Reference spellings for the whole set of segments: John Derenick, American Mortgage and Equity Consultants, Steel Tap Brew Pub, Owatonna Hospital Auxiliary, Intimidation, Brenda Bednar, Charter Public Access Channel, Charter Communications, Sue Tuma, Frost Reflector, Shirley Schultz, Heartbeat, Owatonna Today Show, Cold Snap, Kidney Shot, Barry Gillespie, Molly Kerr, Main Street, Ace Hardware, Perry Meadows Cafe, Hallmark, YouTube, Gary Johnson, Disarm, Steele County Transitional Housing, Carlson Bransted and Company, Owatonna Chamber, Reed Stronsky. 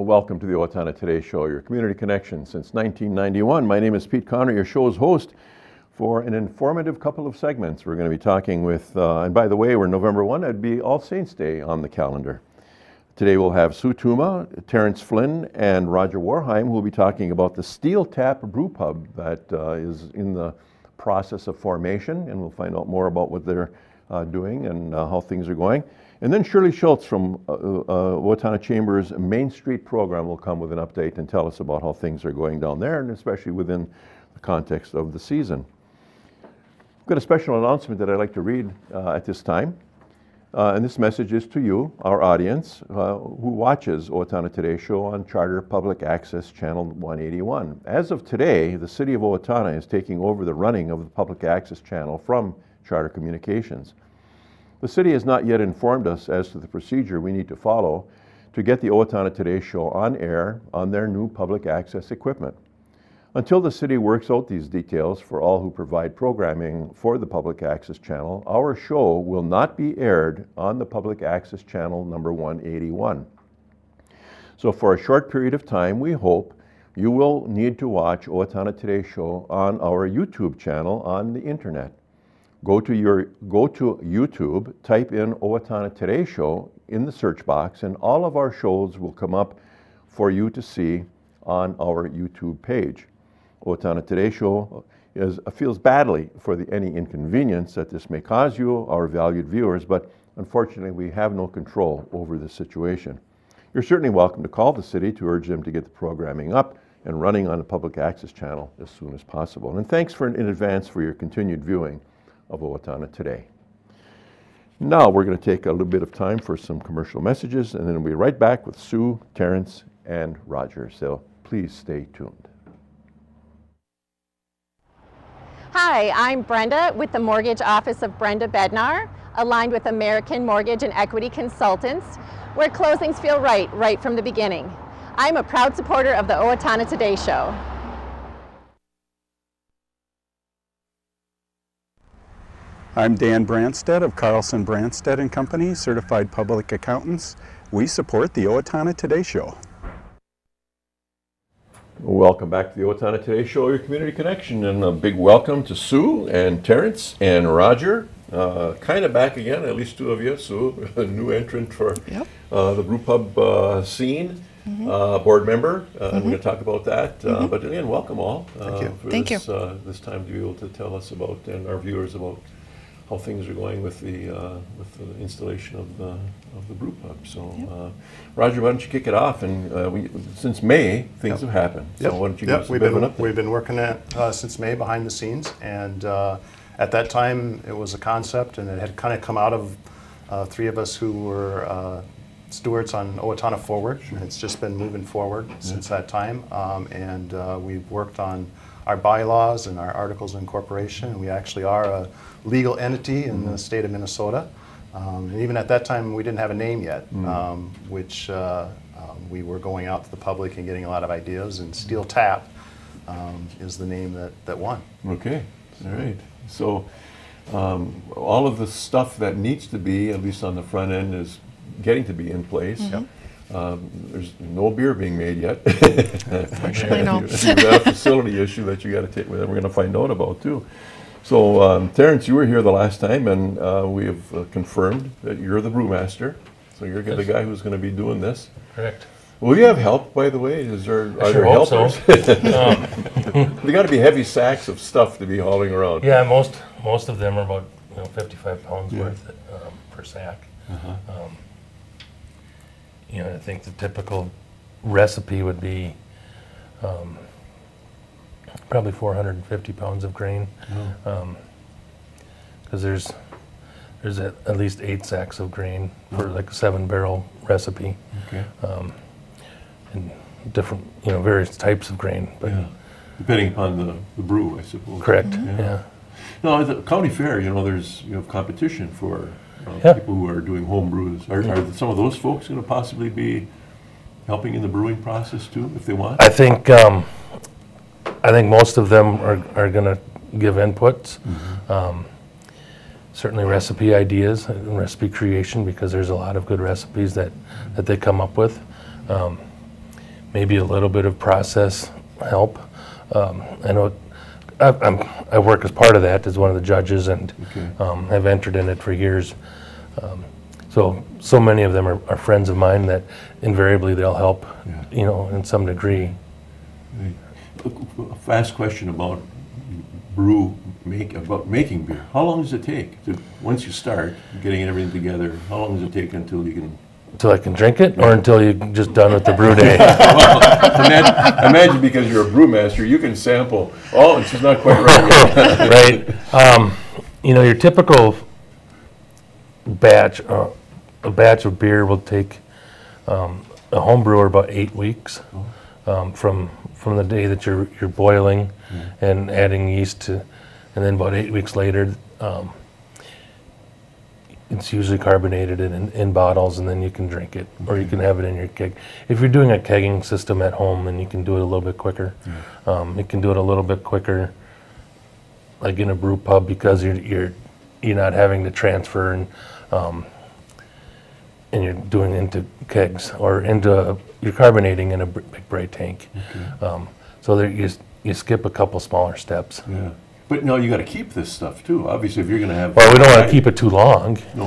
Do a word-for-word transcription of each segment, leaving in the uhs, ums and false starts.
Well, welcome to the Owatonna Today Show, your community connection since nineteen ninety-one. My name is Pete Connor, your show's host, for an informative couple of segments. We're going to be talking with, uh, and by the way, we're November first, it'd be All Saints Day on the calendar. Today we'll have Sue Tuma, Terrence Flynn, and Roger Warehime, who will be talking about the Steel Tap Brew Pub that uh, is in the process of formation, and we'll find out more about what they're uh, doing and uh, how things are going. And then Shirley Schultz from uh, uh, Owatonna Chamber's Main Street program will come with an update and tell us about how things are going down there, and especially within the context of the season. I've got a special announcement that I'd like to read uh, at this time. Uh, and this message is to you, our audience, uh, who watches Owatonna Today Show on Charter Public Access Channel one eighty-one. As of today, the City of Owatonna is taking over the running of the Public Access Channel from Charter Communications. The city has not yet informed us as to the procedure we need to follow to get the Owatonna Today Show on air on their new public access equipment. Until the city works out these details for all who provide programming for the Public Access Channel, our show will not be aired on the Public Access Channel number one eighty-one. So for a short period of time, we hope you will need to watch Owatonna Today Show on our YouTube channel on the internet. Go to, your, go to YouTube, type in Owatonna Today Show in the search box, and all of our shows will come up for you to see on our YouTube page. Owatonna Today Show is, feels badly for the, any inconvenience that this may cause you, our valued viewers, but unfortunately we have no control over the situation. You're certainly welcome to call the city to urge them to get the programming up and running on the Public Access Channel as soon as possible. And thanks for, in advance for your continued viewing of Owatonna Today. Now we're going to take a little bit of time for some commercial messages, and then we'll be right back with Sue, Terrence, and Roger. So please stay tuned. Hi, I'm Brenda with the Mortgage Office of Brenda Bednar, aligned with American Mortgage and Equity Consultants, where closings feel right, right from the beginning. I'm a proud supporter of the Owatonna Today Show. I'm Dan Bransted of Carlson Bransted and Company, Certified Public Accountants. We support the Owatonna Today Show. Welcome back to the Owatonna Today Show, your community connection, and a big welcome to Sue and Terrence and Roger. Uh, kind of back again, at least two of you. Sue, a new entrant for yep. uh, the brew pub uh, scene. Mm-hmm. uh, board member, uh, mm-hmm. and we're going to talk about that. Mm-hmm. uh, but again, welcome all. Uh, Thank you. For Thank this, you. Uh, this time to be able to tell us about, and our viewers about, how things are going with the uh, with the installation of the of the brew pub. So, yep. uh, Roger, why don't you kick it off? And uh, we, since May, things yep. have happened. Yep. So why don't you yep. give us a bit of an update? We've been working at uh, since May behind the scenes, and uh, at that time it was a concept, and it had kind of come out of uh, three of us who were uh, stewards on Owatonna Forward, sure. and it's just been moving forward yeah. since that time. Um, and uh, we've worked on our bylaws and our articles of incorporation. We actually are a legal entity in mm-hmm. the state of Minnesota. Um, and even at that time, we didn't have a name yet, mm-hmm. um, which uh, um, we were going out to the public and getting a lot of ideas, and Steel Tap um, is the name that, that won. Okay, all right. So um, all of the stuff that needs to be, at least on the front end, is getting to be in place. Mm-hmm. Yep. Um, there's no beer being made yet. Unfortunately, no. You've got a facility issue that you got to take with, and we're going to find out about too. So, um, Terrence, you were here the last time, and uh, we have uh, confirmed that you're the brewmaster. So you're yes. the guy who's going to be doing this. Correct. Will you have help, by the way? Is there, are sure there helpers? So. um. They got to be heavy sacks of stuff to be hauling around. Yeah, most most of them are about you know, fifty-five pounds yeah. worth um, per sack. Uh-huh. um, You know, I think the typical recipe would be um, probably four hundred fifty pounds of grain, because mm. um, there's there's a, at least eight sacks of grain for mm. like a seven-barrel recipe, okay. um, and different you know various types of grain, but yeah. depending upon the, the brew, I suppose. Correct. Mm-hmm. Yeah. yeah. No, at the county fair, you know, there's you have competition for. Uh, yeah. People who are doing home brews. Are, yeah. are some of those folks going to possibly be helping in the brewing process too, if they want? I think um, I think most of them are, are going to give inputs. Mm-hmm. um, certainly recipe ideas and recipe creation, because there's a lot of good recipes that, that they come up with. Um, maybe a little bit of process help. Um, I know I, I'm, I work as part of that as one of the judges, and okay. um, have entered in it for years. Um, so so many of them are, are friends of mine that invariably they'll help, yeah. you know, in some degree. Right. A fast question about brew make about making beer. How long does it take to, once you start getting everything together? How long does it take until you can? Until I can drink it, or until you're just done with the brew day? Well, imagine, imagine because you're a brewmaster, you can sample. Oh, it's just not quite right. Right. Um, you know, your typical batch, uh, a batch of beer will take um, a home brewer about eight weeks um, from from the day that you're you're boiling mm. and adding yeast to, and then about eight weeks later. Um, It's usually carbonated in, in, in bottles, and then you can drink it, or you can have it in your keg. If you're doing a kegging system at home, then you can do it a little bit quicker. Mm. Um, you can do it a little bit quicker, like in a brew pub, because you're you're you're not having to transfer, and um, and you're doing into kegs or into a, you're carbonating in a big bray tank. Okay. Um, so there you you skip a couple smaller steps. Yeah. But no, you got to keep this stuff too. Obviously, if you're going to have. Well, we don't want to keep it too long. No.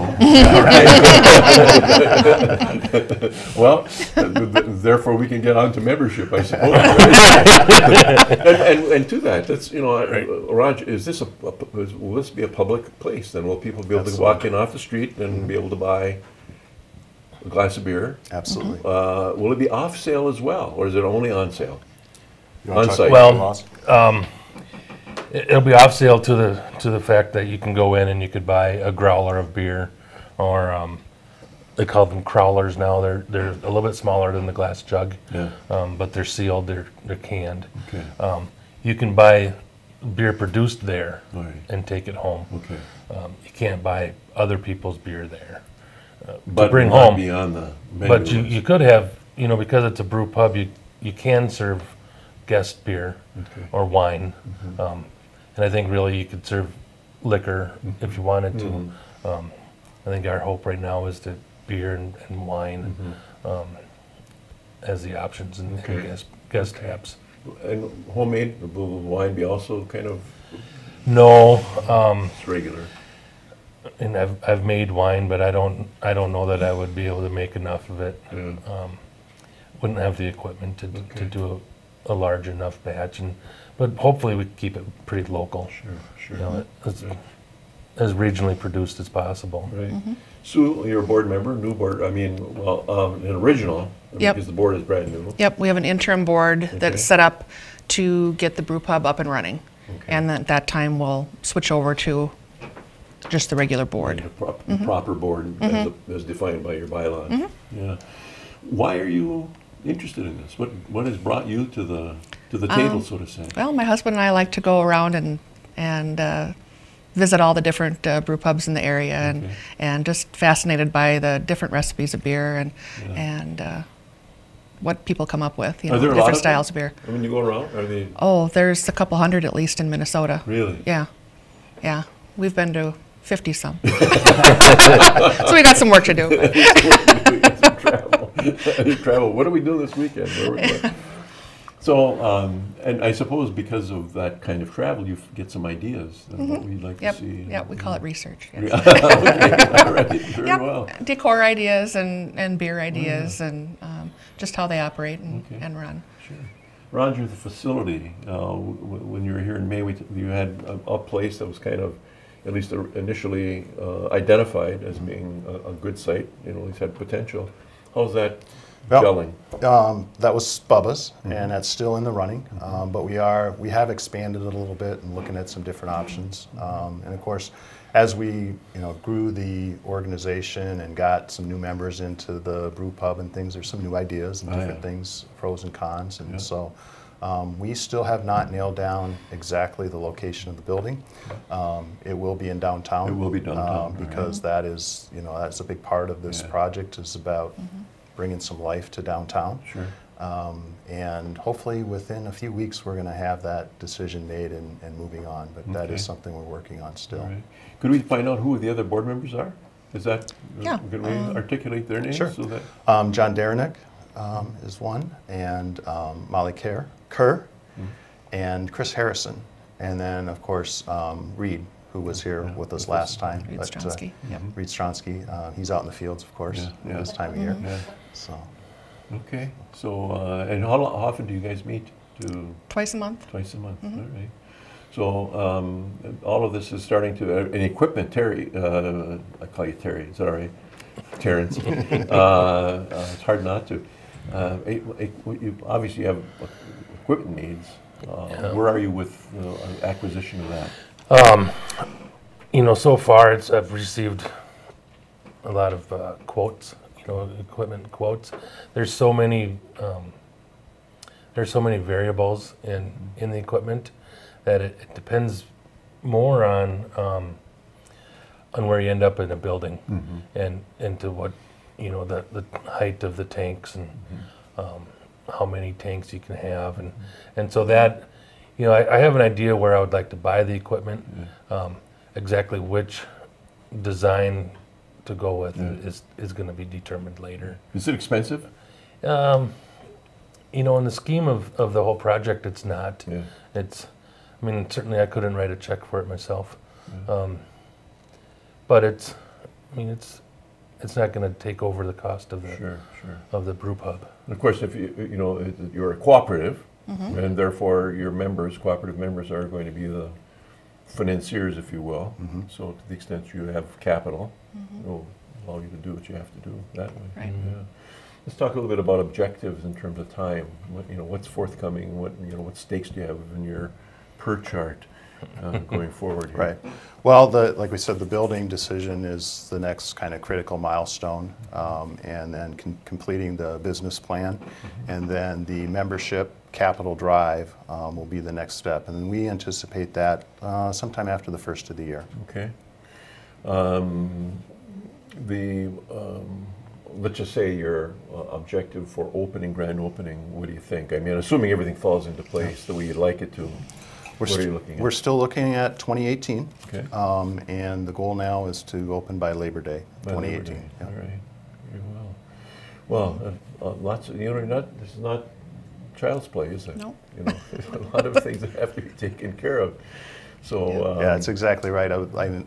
Well, th therefore we can get on to membership, I suppose. Right? and, and and to that, that's you know, right. Roger, is this a, a will this be a public place? Then will people be able Absolutely. To walk in off the street and mm-hmm. be able to buy a glass of beer? Absolutely. Uh, will it be off sale as well, or is it only on sale? On site. Well. Um, It'll be off sale to the to the fact that you can go in and you could buy a growler of beer, or um, they call them crowlers now. They're they're a little bit smaller than the glass jug, yeah. um, but they're sealed. They're they're canned. Okay. Um, you can buy beer produced there right. and take it home. Okay. Um, you can't buy other people's beer there, uh, but to bring not home. Beyond the menu but you list. You could have you know because it's a brew pub you you can serve guest beer okay. or wine. Mm-hmm. um, And I think really you could serve liquor if you wanted to. Mm-hmm. um, I think our hope right now is to beer and, and wine mm-hmm. um, as the options and okay. guest, guest okay. taps. And homemade, will wine be also kind of? No. Um, it's regular. And I've, I've made wine, but I don't, I don't know that I would be able to make enough of it. Yeah. Um, wouldn't have the equipment to, okay. to do a, a large enough batch. And, but hopefully we keep it pretty local. Sure, sure. You know, as, as regionally produced as possible. Right. Mm-hmm. Sue, you're a board member, new board, I mean, well, um, an original, yep. because the board is brand new. Yep, we have an interim board okay. that's set up to get the brew pub up and running. Okay. And at that time we'll switch over to just the regular board. The pro mm-hmm. proper board mm-hmm. as, as defined by your bylaws. Mm-hmm. Yeah. Why are you interested in this? What, what has brought you to the... to the table, um, so to say. Well, my husband and I like to go around and and uh, visit all the different uh, brew pubs in the area, and okay. and just fascinated by the different recipes of beer and yeah. and uh, what people come up with. You know, different of styles them? Of beer. I mean, you go around. Are they? Oh, there's a couple hundred at least in Minnesota. Really? Yeah, yeah. We've been to fifty some. So we got some work to do. Some travel. Travel. What do we do this weekend? Where So, um, and I suppose because of that kind of travel, you get some ideas of mm-hmm. what we'd like yep. to see. Yeah, we call it research. Yes. Okay. All right. Very yep. well. Decor ideas and, and beer ideas yeah. and um, just how they operate and, okay. and run. Sure. Roger, the facility, uh, w w when you were here in May, we t you had a, a place that was kind of, at least initially, uh, identified as being a, a good site, you know, at least had potential. How's that? Well, um, that was Bubba's, mm-hmm. and that's still in the running. Mm-hmm. um, but we are we have expanded it a little bit and looking at some different options. Um, and of course, as we you know grew the organization and got some new members into the brew pub and things, there's some new ideas and different oh, yeah. things, pros and cons, and yeah. so. Um, we still have not nailed down exactly the location of the building. Um, it will be in downtown. It will be downtown um, because right. that is you know that's a big part of this yeah. project is about. Mm-hmm. bringing some life to downtown. Sure. Um, and hopefully within a few weeks we're going to have that decision made and, and moving on, but okay. that is something we're working on still. All right. Could we find out who the other board members are? Is that, yeah. can we um, articulate their names? Sure. So that um, John Derenick um, is one, and um, Molly Kerr, Kerr mm-hmm. and Chris Harrison, and then of course um, Reed, who was here yeah. with us last time. Reed Stronsky. Uh, yeah. Reed Stronsky. Uh, he's out in the fields, of course, yeah. Yeah. this time of year. Yeah. So. Okay. So, uh, and how, how often do you guys meet? To twice a month. Twice a month. Mm-hmm. All right. So, um, all of this is starting to, uh, and equipment, Terry, uh, I call you Terry, it's all right, Terrence. uh, uh, it's hard not to. Uh, it, it, you obviously have equipment needs. Uh, yeah. Where are you with uh, acquisition of that? Um, you know, so far it's, I've received a lot of uh, quotes, you know, equipment quotes. There's so many, um, there's so many variables in, in the equipment that it, it depends more on, um, on where you end up in a building mm-hmm. and, and to what, you know, the, the height of the tanks and mm-hmm. um, how many tanks you can have. And, mm-hmm. and so that, you know, I, I have an idea where I would like to buy the equipment. Yeah. Um, exactly which design to go with yeah. is is going to be determined later. Is it expensive? Um, you know, in the scheme of, of the whole project, it's not. Yeah. It's, I mean, certainly I couldn't write a check for it myself. Yeah. Um, but it's, I mean, it's it's not going to take over the cost of the sure, sure. of the brew pub. And of course, if you you know you're a cooperative. Mm-hmm. And therefore, your members, cooperative members, are going to be the financiers, if you will. Mm-hmm. So, to the extent you have capital, mm-hmm. it will allow you to do what you have to do that way. Right. Mm-hmm. Yeah. Let's talk a little bit about objectives in terms of time. What, you know, what's forthcoming? What you know, what stakes do you have in your per chart uh, going forward? Here? Right. Well, the like we said, the building decision is the next kind of critical milestone, um, and then com completing the business plan, mm-hmm. and then the membership. Capital drive um, will be the next step, and we anticipate that uh, sometime after the first of the year. Okay. Um, the um, let's just say your uh, objective for opening, grand opening. What do you think? I mean, assuming everything falls into place the way you'd like it to. We're what are you looking at? We're still looking at twenty eighteen. Okay. Um, and the goal now is to open by Labor Day, by twenty eighteen. Labor Day. Yeah. All right. Very well. Well, uh, uh, lots of you know, not this is not. Child's play, is it? No. You know, there's a lot of things that have to be taken care of. So yeah, um, yeah that's exactly right. I, I've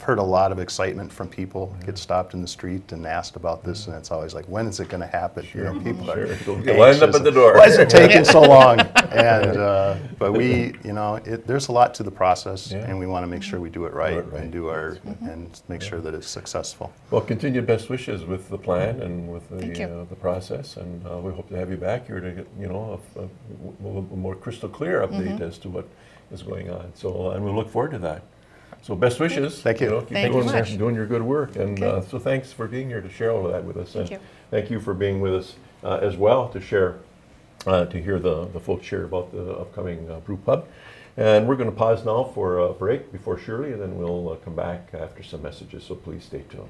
heard a lot of excitement from people yeah. get stopped in the street and asked about this, yeah. and it's always like, when is it going to happen? Sure. You know, people sure. are sure. lined up at the door. Why is it taking so long? And uh, but we, you know, it, there's a lot to the process, yeah. and we want to make sure we do it right, do it right. and do our mm-hmm. and make yeah. sure that it's successful. Well, continued best wishes with the plan and with the uh, the process, and uh, we hope to have you back here to get you know a, a, a more crystal clear update mm-hmm. as to what is going on. So, and we look forward to that. So best wishes. Thank you. you know, keep thank doing, you much. doing your good work. And okay. uh, so thanks for being here to share all of that with us. Thank and you. Thank you for being with us uh, as well to share, uh, to hear the, the folks share about the upcoming uh, brew pub. And we're going to pause now for a break before Shirley, and then we'll uh, come back after some messages. So please stay tuned.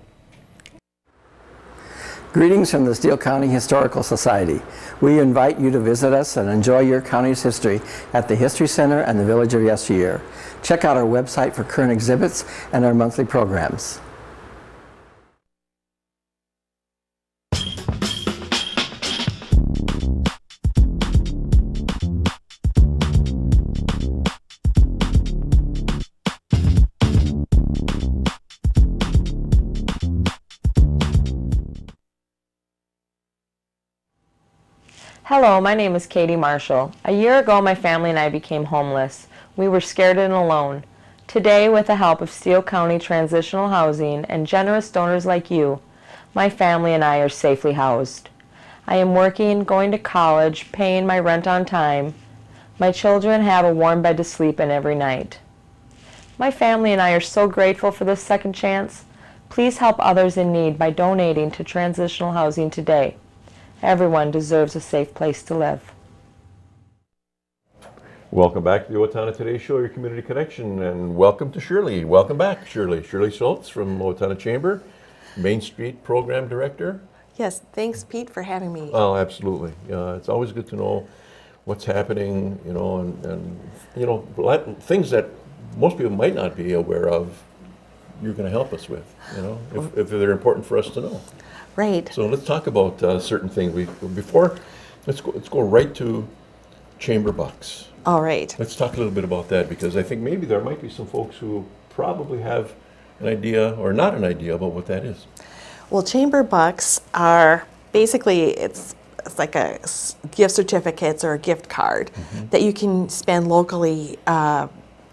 Greetings from the Steele County Historical Society. We invite you to visit us and enjoy your county's history at the History Center and the Village of Yesteryear. Check out our website for current exhibits and our monthly programs. Hello, my name is Katie Marshall. A year ago, my family and I became homeless. We were scared and alone. Today, with the help of Steele County Transitional Housing and generous donors like you, my family and I are safely housed. I am working, going to college, paying my rent on time. My children have a warm bed to sleep in every night. My family and I are so grateful for this second chance. Please help others in need by donating to transitional housing today. Everyone deserves a safe place to live. Welcome back to the Owatonna Today Show, your community connection, and welcome to Shirley. Welcome back, Shirley. Shirley Schultz from Owatonna Chamber, Main Street Program Director. Yes, thanks, Pete, for having me. Oh, absolutely. Uh, it's always good to know what's happening, you know, and, and you know, things that most people might not be aware of. you're going to help us with, you know, if, if they're important for us to know. Right. So let's talk about uh, certain things. We before, let's go, let's go right to Chamber Bucks. All right. Let's talk a little bit about that, because I think maybe there might be some folks who probably have an idea or not an idea about what that is. Well, Chamber Bucks are basically, it's it's like a gift certificates or a gift card mm-hmm. that you can spend locally, uh,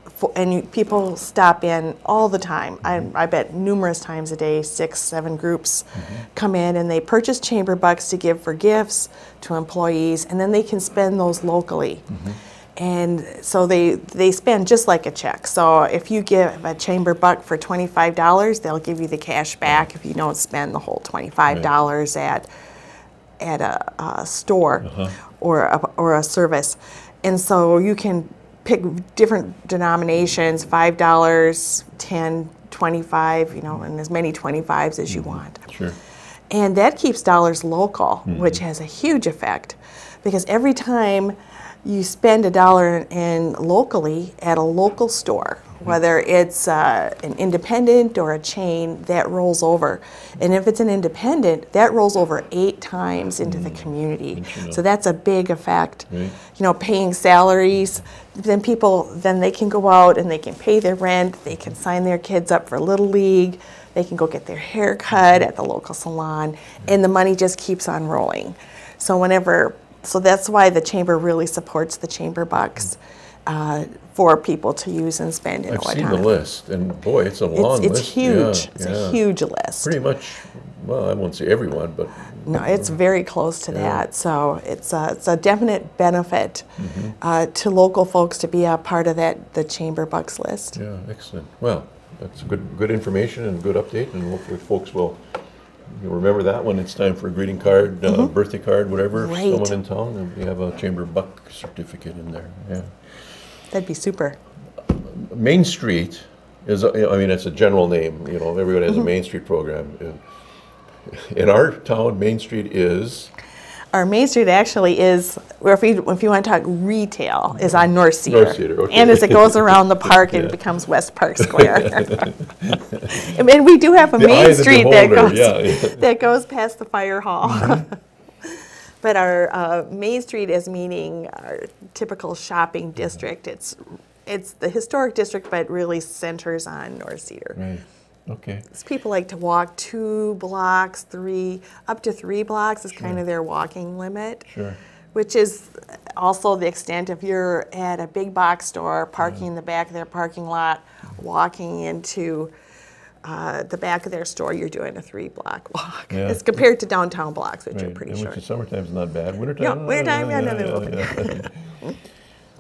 for, and you, people stop in all the time. Mm-hmm. I, I bet numerous times a day, six, seven groups mm-hmm. come in and they purchase Chamber Bucks to give for gifts to employees, and then they can spend those locally. Mm-hmm. And so they, they spend just like a check. So if you give a Chamber Buck for twenty-five dollars, they'll give you the cash back if you don't spend the whole twenty-five dollars right. at at a, a store uh-huh. or, a, or a service. And so you can pick different denominations, five dollars, ten, twenty-five, you know, and as many twenty-fives as you mm-hmm. want. Sure. And that keeps dollars local, mm-hmm. which has a huge effect, because every time you spend a dollar in locally at a local store, mm-hmm. whether it's uh, an independent or a chain, that rolls over. And if it's an independent, that rolls over eight times into mm-hmm. the community. So that's a big effect. Right. You know, paying salaries, then people, then they can go out and they can pay their rent, they can sign their kids up for Little League, they can go get their hair cut at the local salon, mm-hmm. and the money just keeps on rolling. So whenever So that's why the Chamber really supports the Chamber Bucks uh, for people to use and spend in Owatonna. I've seen the list, and boy, it's a long it's, it's list. Huge. Yeah, it's yeah. a huge list. Pretty much, well, I won't say everyone, but... No, it's very close to yeah. that. So it's a, it's a definite benefit mm-hmm. uh, to local folks to be a part of that, the Chamber Bucks list. Yeah, excellent. Well, that's good, good information and good update, and hopefully folks will... You remember that when it's time for a greeting card, uh, mm-hmm. birthday card, whatever. Right. Someone in town, and we have a Chamber Buck certificate in there. Yeah, that'd be super. Main Street is, a, I mean, it's a general name. You know, everybody has mm-hmm. a Main Street program. In our town, Main Street is. Our Main Street actually is, where if you if you want to talk retail, is on North Cedar. North Cedar, okay. And as it goes around the park, yeah. it becomes West Park Square. And we do have a the Main Street beholder, that goes yeah, yeah. that goes past the fire hall. Mm-hmm. But our uh, Main Street is meaning our typical shopping district. It's it's the historic district, but really centers on North Cedar. Right. Okay. So people like to walk two blocks, three, up to three blocks is sure. kind of their walking limit. Sure. Which is also the extent if you're at a big box store, parking yeah. in the back of their parking lot, walking into uh, the back of their store, you're doing a three block walk. Yeah. As compared to downtown blocks, which right. are pretty and short. Which is summertime's not bad. Wintertime? No, wintertime, yeah, yeah, yeah, yeah, yeah, yeah.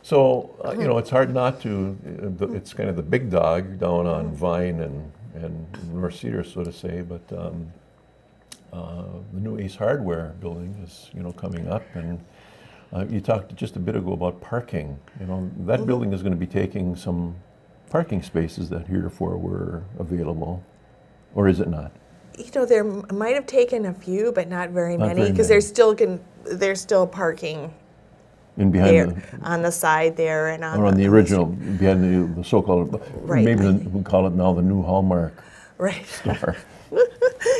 So, uh, you know, it's hard not to, uh, the, it's kind of the big dog down on Vine and and North Cedar, so to say, but um, uh, the new Ace Hardware building is, you know, coming up, and uh, you talked just a bit ago about parking. You know, that building is going to be taking some parking spaces that heretofore were available, or is it not? You know, there might have taken a few, but not very not many, because there's still can there's still parking. And behind there, the, on the side there, and on, or on the, the original, behind the, the so-called, right. maybe the, we call it now the new Hallmark right. store.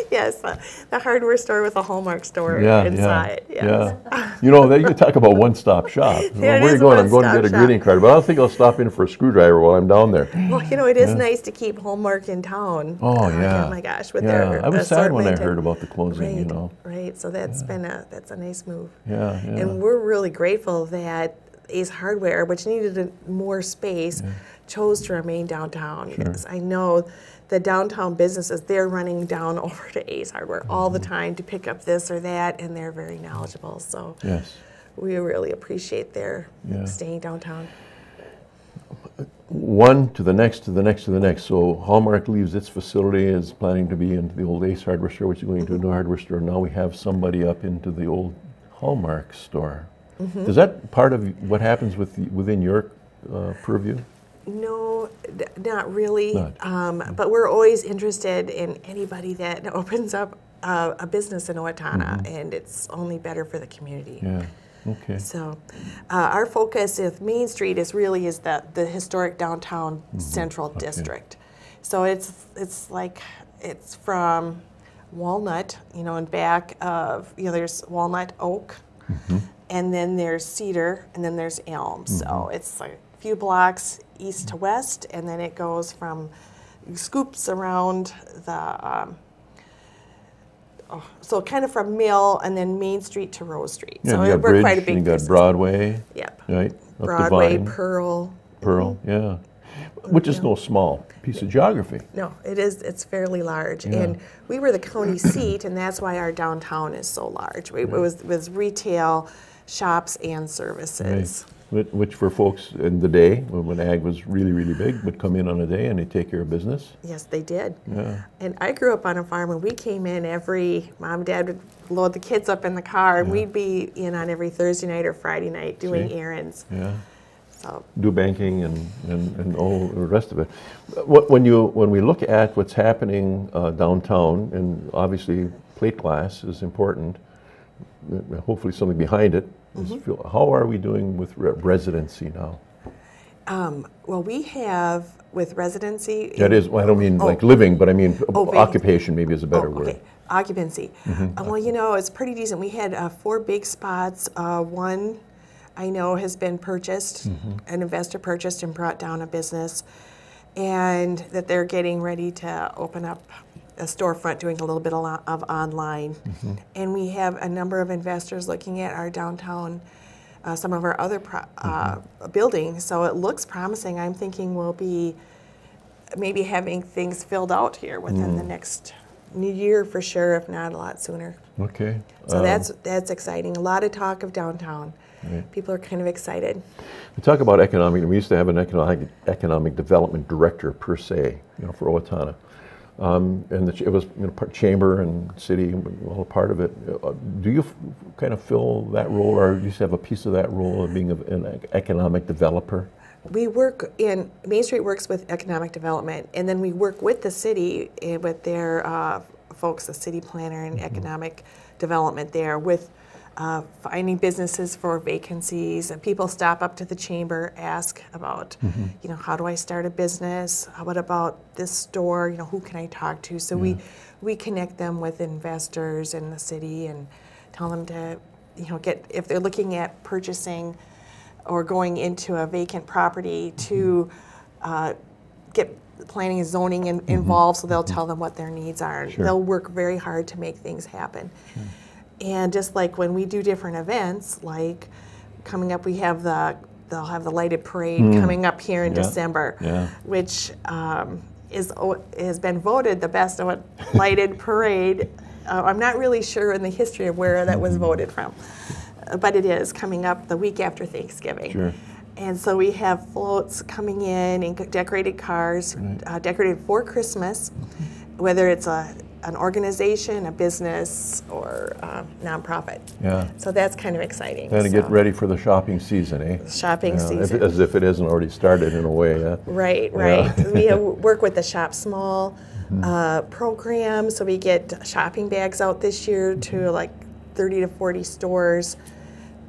Yes, uh, the hardware store with a Hallmark store yeah, inside. Yeah, yes. yeah. You know, you talk about one-stop shop. Where are you going? I'm going to get a shop. greeting card, but I don't think I'll stop in for a screwdriver while I'm down there. Well, you know, it is yeah. nice to keep Hallmark in town. Oh, uh, yeah. Oh, my gosh. With yeah. their I was sad when I heard about the closing, right, you know. Right, so that's yeah. been a, that's a nice move. Yeah, yeah. And we're really grateful that Ace Hardware, which needed a, more space, yeah. chose to remain downtown. Sure. Because I know the downtown businesses, they're running down over to Ace Hardware mm-hmm. all the time to pick up this or that, and they're very knowledgeable. So yes. we really appreciate their yeah. staying downtown. One to the next, to the next, to the next. So Hallmark leaves its facility, is planning to be into the old Ace Hardware store, which is going into mm-hmm. a new hardware store. Now we have somebody up into the old Hallmark store. Mm-hmm. Is that part of what happens with the, within your uh, purview? No, d not really. Not. Um, mm-hmm. But we're always interested in anybody that opens up uh, a business in Owatonna, mm-hmm. and it's only better for the community. Yeah. Okay. So, uh, our focus with Main Street is really is the the historic downtown mm-hmm. central okay. district. So it's it's like it's from Walnut, you know, in back of, you know, there's Walnut Oak, mm-hmm. and then there's Cedar, and then there's Elm. Mm-hmm. So it's like a few blocks east to west, and then it goes from scoops around the, um, oh, so kind of from Mill and then Main Street to Rose Street. Yeah, so you got Bridge, quite a big and you got Broadway. Yep. Right? Broadway, Pearl. Pearl, yeah. Which is yeah. no small piece of geography. No, it is. It's fairly large. Yeah. And we were the county seat, and that's why our downtown is so large. We, yeah. It was with retail, shops, and services. Right. Which for folks in the day, when ag was really, really big, would come in on a day and they'd take care of business. Yes, they did. Yeah. And I grew up on a farm, and we came in every, mom and dad would load the kids up in the car, and yeah. we'd be in on every Thursday night or Friday night doing See? errands. Yeah. So. Do banking and, and, and all the rest of it. What, when, you, when we look at what's happening uh, downtown, and obviously plate glass is important, hopefully something behind it. Mm-hmm. is, how are we doing with re residency now? Um, well, we have, with residency... That is, well, I don't mean oh, like living, but I mean oh, occupation maybe is a better oh, okay. word. Occupancy. Mm-hmm. uh, well, you know, it's pretty decent. We had uh, four big spots, uh, one... I know has been purchased, mm-hmm. an investor purchased and brought down a business, and that they're getting ready to open up a storefront doing a little bit of online. Mm-hmm. And we have a number of investors looking at our downtown, uh, some of our other pro uh, mm-hmm. buildings, so it looks promising. I'm thinking we'll be maybe having things filled out here within mm. the next year for sure, if not a lot sooner. Okay. So um, that's, that's exciting. A lot of talk of downtown. Right. People are kind of excited. We talk about economic, and we used to have an economic economic development director per se, you know, for Owatonna, um, and the, it was you know, part, chamber and city, all part of it. Uh, do you f kind of fill that role, or do you have a piece of that role of being a, an economic developer? We work in Main Street works with economic development, and then we work with the city with their uh, folks, the city planner and mm-hmm. economic development there with. Uh, finding businesses for vacancies, and people stop up to the chamber, ask about, mm-hmm. you know, how do I start a business? What about this store? You know, who can I talk to? So yeah. we, we connect them with investors in the city and tell them to, you know, get if they're looking at purchasing or going into a vacant property to mm-hmm. uh, get planning and zoning in, mm-hmm. involved. So they'll tell them what their needs are. And sure. they'll work very hard to make things happen. Sure. And just like when we do different events, like coming up, we have the they'll have the lighted parade mm. coming up here in yeah. December, yeah. which um, is has been voted the best lighted parade. Uh, I'm not really sure in the history of where that was voted from, but it is coming up the week after Thanksgiving. Sure. And so we have floats coming in and decorated cars, right. uh, decorated for Christmas, whether it's a an organization, a business, or a nonprofit. Yeah. So that's kind of exciting. And to so. get ready for the shopping season, eh? Shopping yeah, season. If, as if it hasn't already started in a way. Yeah? Right, right. Yeah. We work with the Shop Small mm-hmm. uh, program, so we get shopping bags out this year to like thirty to forty stores,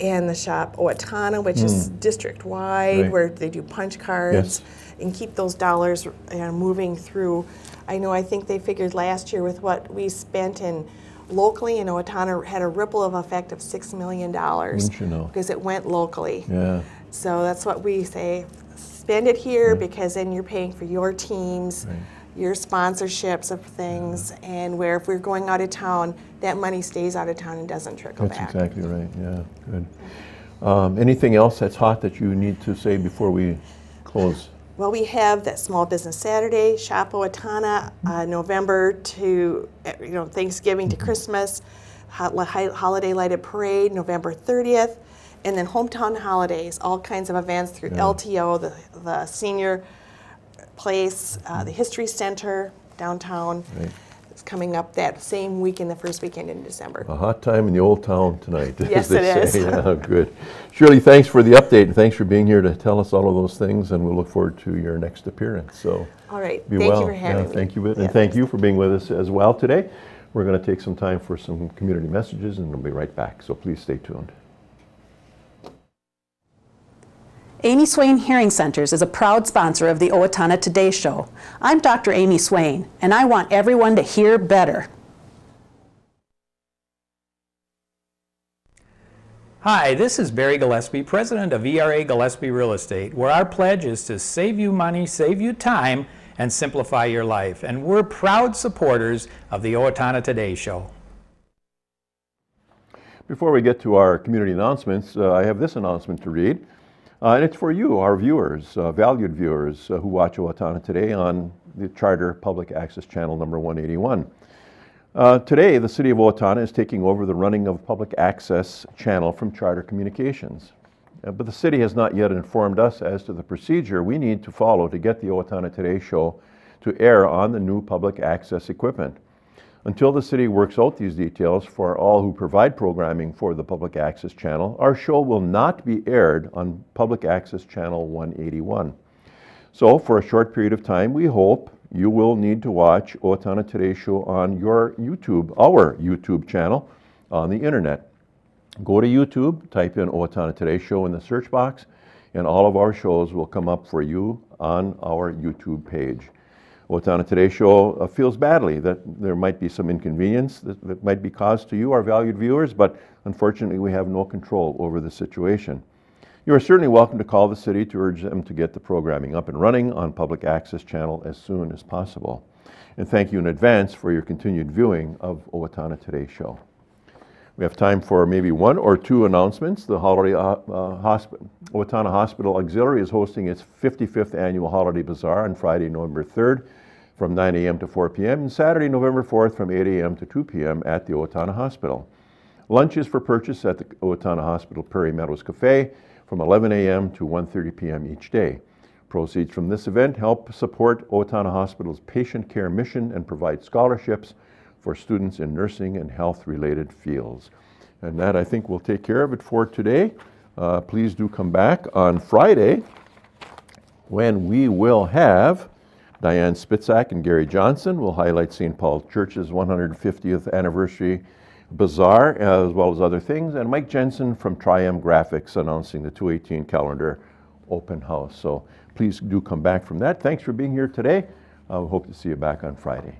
and the Shop Owatonna, which mm. is district-wide, right. where they do punch cards, yes. and keep those dollars uh, moving through. I know I think they figured last year with what we spent in locally in Owatonna had a ripple of effect of six million dollars. Didn't you know? Because it went locally. Yeah. So that's what we say, spend it here yeah. because then you're paying for your teams, right. your sponsorships of things, yeah. and where if we're going out of town, that money stays out of town and doesn't trickle that's back. That's exactly right, yeah, good. Um, anything else that's hot that you need to say before we close? Well, we have that Small Business Saturday, Shop Owatonna, uh, November to you know Thanksgiving to Christmas, Holiday Lighted Parade, November thirtieth, and then Hometown Holidays, all kinds of events through yeah. L T O, the, the Senior Place, uh, the History Center, downtown. Right. It's coming up that same week in the first weekend in December. A hot time in the old town tonight. Yes, it is. Yeah, good. Shirley, thanks for the update, and thanks for being here to tell us all of those things, and we'll look forward to your next appearance. So, all right. Be thank well. you for having yeah, me. Thank you, and yeah, thank you for being with us as well today. We're going to take some time for some community messages, and we'll be right back, so please stay tuned. Amy Swain Hearing Centers is a proud sponsor of the Owatonna Today Show. I'm Doctor Amy Swain, and I want everyone to hear better. Hi, this is Barry Gillespie, president of E R A Gillespie Real Estate, where our pledge is to save you money, save you time, and simplify your life. And we're proud supporters of the Owatonna Today Show. Before we get to our community announcements, uh, I have this announcement to read. Uh, and it's for you, our viewers, uh, valued viewers, uh, who watch Owatonna Today on the Charter Public Access Channel number one eighty-one. Uh, today, the City of Owatonna is taking over the running of Public Access Channel from Charter Communications. Uh, but the City has not yet informed us as to the procedure we need to follow to get the Owatonna Today Show to air on the new public access equipment. Until the City works out these details for all who provide programming for the Public Access Channel, our show will not be aired on Public Access Channel one eighty-one. So, for a short period of time, we hope you will need to watch Owatonna Today Show on your YouTube, our YouTube channel, on the Internet. Go to YouTube, type in Owatonna Today Show in the search box, and all of our shows will come up for you on our YouTube page. Owatonna Today Show uh, feels badly that there might be some inconvenience that, that might be caused to you, our valued viewers, but unfortunately we have no control over the situation. You are certainly welcome to call the City to urge them to get the programming up and running on Public Access Channel as soon as possible. And thank you in advance for your continued viewing of Owatonna Today Show. We have time for maybe one or two announcements. The holiday, uh, uh, hosp Owatonna Hospital Auxiliary is hosting its fifty-fifth annual Holiday Bazaar on Friday, November third from nine A M to four P M and Saturday, November fourth from eight A M to two P M at the Owatonna Hospital. Lunch is for purchase at the Owatonna Hospital Perry Meadows Cafe from eleven A M to one thirty P M each day. Proceeds from this event help support Owatonna Hospital's patient care mission and provide scholarships for students in nursing and health-related fields. And that, I think, will take care of it for today. Uh, please do come back on Friday when we will have Diane Spitzack and Gary Johnson will highlight Saint Paul Church's one hundred fiftieth anniversary bazaar, as well as other things, and Mike Jensen from Tri M Graphics announcing the two eighteen calendar open house. So please do come back from that. Thanks for being here today. I uh, hope to see you back on Friday.